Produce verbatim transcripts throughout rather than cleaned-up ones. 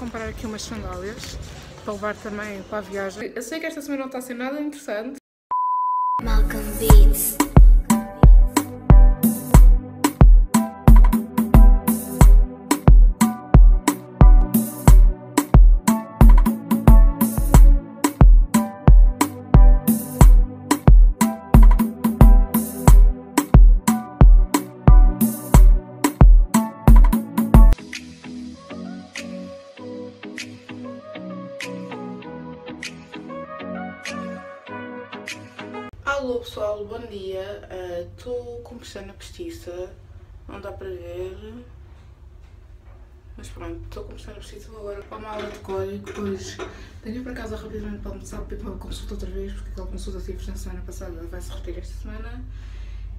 comprar aqui umas sandálias para levar também para a viagem. Eu sei que esta semana não está a ser nada interessante. Malcolm Beats. Olá pessoal, bom dia. Estou uh, com pestana postiça, não dá para ver, mas pronto, estou com pestana postiça. Vou agora para uma aula de cor e depois tenho ir para casa rapidamente para almoçar, para ir para a consulta outra vez, porque aquela consulta tive na semana passada vai se repetir esta semana.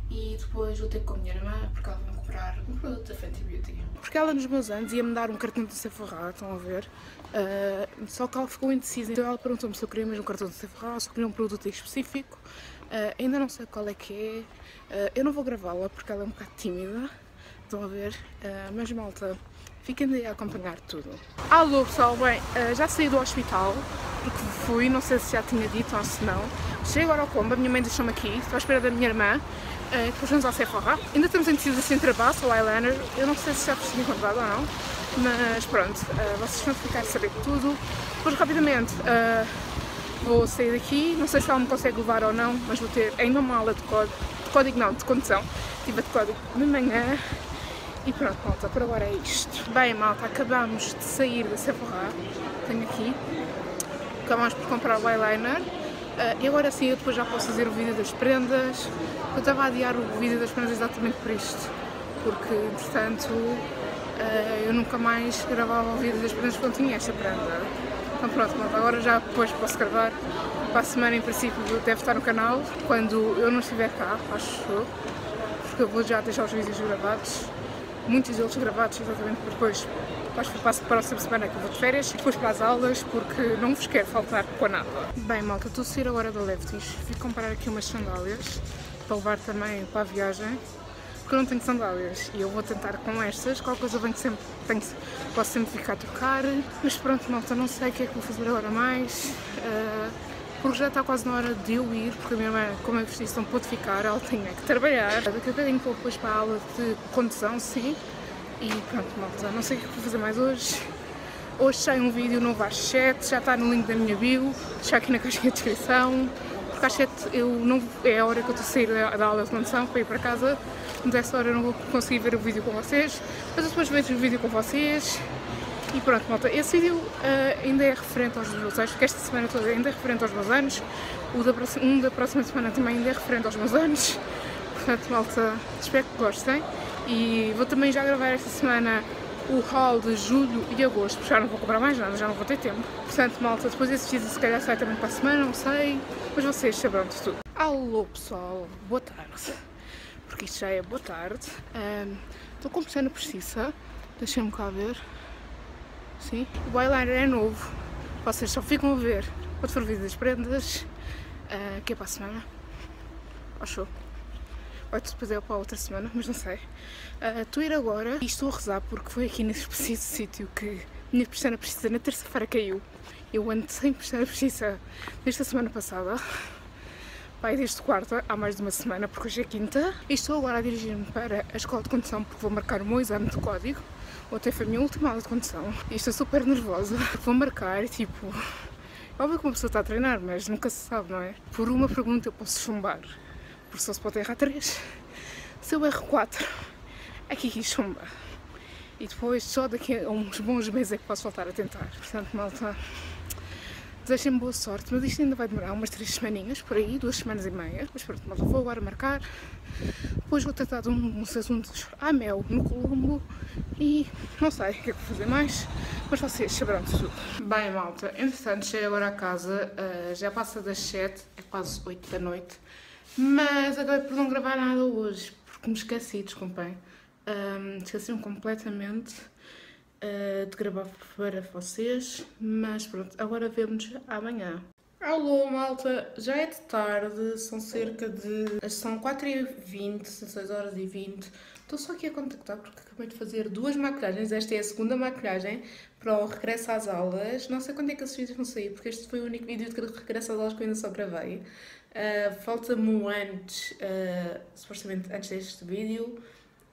E depois vou ter com a minha irmã, porque ela vai comprar um produto da Fenty Beauty. Porque ela nos meus anos ia-me dar um cartão de Sephora, estão a ver? Uh, só que ela ficou indecisa, então ela perguntou-me se eu queria mesmo um cartão de Sephora, se eu queria um produto em específico. Uh, ainda não sei qual é que é. Uh, eu não vou gravá-la porque ela é um bocado tímida, estão a ver? Uh, mas malta, fiquem aí a acompanhar tudo. Alô pessoal, bem, uh, já saí do hospital, porque fui, não sei se já tinha dito ou se não. Cheguei agora ao Colombo, a minha mãe deixou-me aqui, estou à espera da minha irmã. Uh, depois vamos à Sephora. Ainda estamos indecisos assim entre a base ou eyeliner. Eu não sei se já percebi encontrado ou não, mas pronto, uh, vocês vão ficar a saber tudo. Depois rapidamente uh, vou sair daqui, não sei se ela me consegue levar ou não, mas vou ter ainda uma aula de código, de código não, de condução. Tive a de código de manhã e pronto, malta, por agora é isto. Bem malta, acabamos de sair da Sephora, tenho aqui, acabamos por comprar o eyeliner. Uh, e agora sim, eu depois já posso fazer o vídeo das prendas. Eu estava a adiar o vídeo das prendas exatamente por isto, porque entretanto uh, eu nunca mais gravava o vídeo das prendas quando tinha esta prenda. Então pronto, pronto, agora já depois posso gravar. Para a semana em princípio deve estar no canal, quando eu não estiver cá, acho eu, porque eu vou já deixar os vídeos gravados, muitos deles gravados exatamente por depois. Acho que passo para a próxima semana que eu vou de férias e depois para as aulas, porque não vos quero faltar com nada. Bem malta, estou a sair agora da Lefties, vim comprar aqui umas sandálias para levar também para a viagem, porque eu não tenho sandálias e eu vou tentar com estas, qualquer coisa bem que sempre tenho, posso sempre ficar a trocar. Mas pronto malta, não sei o que é que vou fazer agora mais, uh, porque já está quase na hora de eu ir, porque a minha mãe, como eu vos disse, não pôde ficar, ela tinha que trabalhar. Daqui a bocadinho vou depois para a aula de condução, sim. E pronto malta, não sei o que vou fazer mais hoje. Hoje sai um vídeo novo às sete, já está no link da minha bio, deixar aqui na caixinha de descrição. Porque às sete eu não, é a hora que eu estou a sair da, da aula de condução para ir para casa. Mas dessa hora eu não vou conseguir ver o vídeo com vocês, mas eu depois vejo o vídeo com vocês. E pronto malta, esse vídeo uh, ainda é referente aos meus anos, porque esta semana toda ainda é referente aos meus anos. O da, um da próxima semana também ainda é referente aos meus anos. Portanto malta, espero que gostem. E vou também já gravar esta semana o haul de julho e agosto, porque já não vou comprar mais nada, já não vou ter tempo. Portanto malta, depois esse vídeo se calhar sai também para a semana, não sei, mas vocês saberão de tudo. Alô pessoal, boa tarde, porque isto já é boa tarde. Um, estou com pestana postiça, deixem-me cá ver. Sim, o eyeliner é novo, vocês só ficam a ver quando for o vídeo das prendas, uh, que é para a semana, achou? Ou depois é para a outra semana, mas não sei. Uh, estou a ir agora e estou a rezar, porque foi aqui nesse preciso sítio que minha pestana postiça na terça-feira caiu. Eu ando sem pestana postiça desde a semana passada, vai desde quarta, há mais de uma semana, porque hoje é quinta. E estou agora a dirigir-me para a escola de condução, porque vou marcar o meu exame de código. Ontem foi a minha última aula de condução e estou super nervosa. Vou marcar, tipo... Óbvio que uma pessoa está a treinar, mas nunca se sabe, não é? Por uma pergunta eu posso chumbar. Porque só se pode errar três, se eu erro quatro, aqui que chumba. E depois só daqui a uns bons meses é que posso voltar a tentar. Portanto, malta, desejem-me boa sorte, mas isto ainda vai demorar umas três semaninhas, por aí, duas semanas e meia. Mas pronto, malta, vou agora marcar, depois vou tratar de uns assuntos à mel no Colombo e não sei o que é que vou fazer mais, mas vocês saberão de tudo. Bem, malta, entretanto, cheguei agora a casa, já passa das sete, é quase oito da noite. Mas acabei por não gravar nada hoje, porque me esqueci, desculpem. Um, Esqueci-me completamente uh, de gravar para vocês, mas pronto, agora vemos amanhã. Alô malta, já é de tarde, são cerca de... são quatro e vinte, são seis horas e vinte. Estou só aqui a contactar porque acabei de fazer duas maquilhagens, esta é a segunda maquilhagem. para o regresso às aulas. Não sei quando é que esses vídeos vão sair, porque este foi o único vídeo de regresso às aulas que eu ainda só gravei. Uh, falta-me um antes, uh, supostamente antes deste vídeo,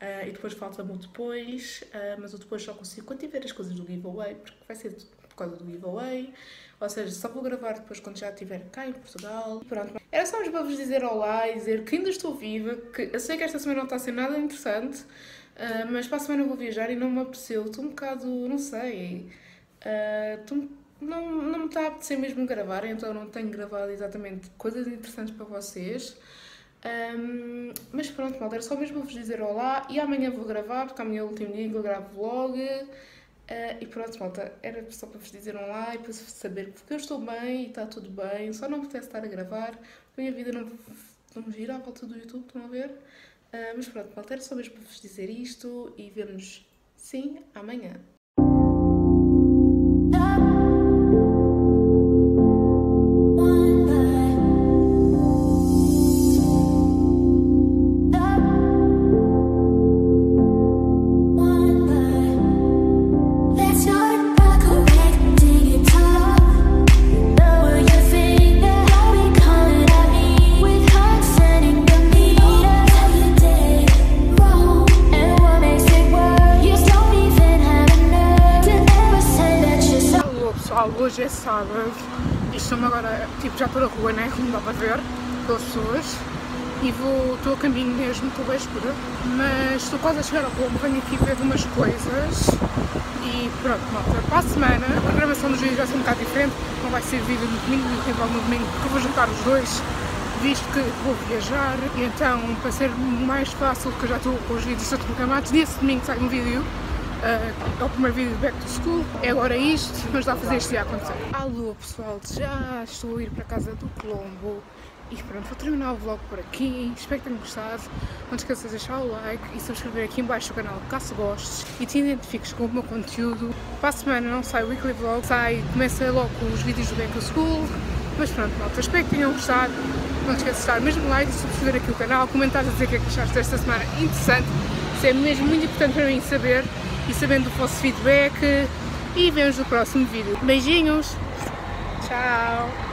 uh, e depois falta-me o depois, uh, mas o depois só consigo quando tiver as coisas do giveaway, porque vai ser por causa do giveaway, ou seja, só vou gravar depois quando já estiver cá em Portugal. Pronto, era só para vos dizer olá e dizer que ainda estou viva, que eu sei que esta semana não está a ser nada interessante, Uh, mas para a semana eu vou viajar e não me apeteceu, estou um bocado, não sei, uh, tô, não, não me está a apetecer mesmo gravar, então não tenho gravado exatamente coisas interessantes para vocês. Um, mas pronto, malta, era só mesmo vou-vos dizer olá e amanhã vou gravar, porque amanhã é o último dia que eu gravo vlog. Uh, e pronto, malta, era só para vos dizer olá e para saber que eu estou bem e está tudo bem, só não apetece estar a gravar, a minha vida não, não gira à volta do YouTube, estão a ver? Uh, mas pronto, malta, era só mesmo para vos dizer isto e vemos-nos, sim, amanhã. Hoje é sábado e estou-me agora, tipo, já pela rua, né? Como dá para ver, pelas pessoas, e vou, estou a caminho mesmo, estou bem escura, mas estou quase a chegar ao Colombo, venho aqui ver algumas coisas e pronto, malta, para a semana a gravação dos vídeos vai ser um bocado diferente, não vai ser vídeo no domingo, no tempo no domingo, porque eu vou juntar os dois, visto que vou viajar, e então, para ser mais fácil, porque eu já estou com os vídeos todos programados, nesse domingo sai um vídeo. Uh, é o primeiro vídeo de Back to School, é agora isto, mas dá a fazer isto já acontecer. Alô pessoal, já estou a ir para a casa do Colombo e pronto, vou terminar o vlog por aqui, espero que tenham gostado, não esqueçam de deixar o like e subscrever aqui em baixo o canal caso gostes e te identifiques com o meu conteúdo. Para a semana não sai o weekly vlog, sai, começa logo com os vídeos do Back to School, mas pronto, malta, espero que tenham gostado, não esqueçam de deixar o mesmo like e subscrever aqui o canal, comentar a dizer o que é que achaste desta semana interessante, isso é mesmo muito importante para mim saber, e sabendo o vosso feedback, e vemos no próximo vídeo. Beijinhos, tchau!